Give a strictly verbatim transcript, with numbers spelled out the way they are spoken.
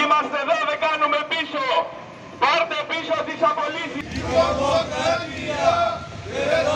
Είμαστε εδώ, δεν κάνουμε πίσω. Πάρτε πίσω τις απολύσεις.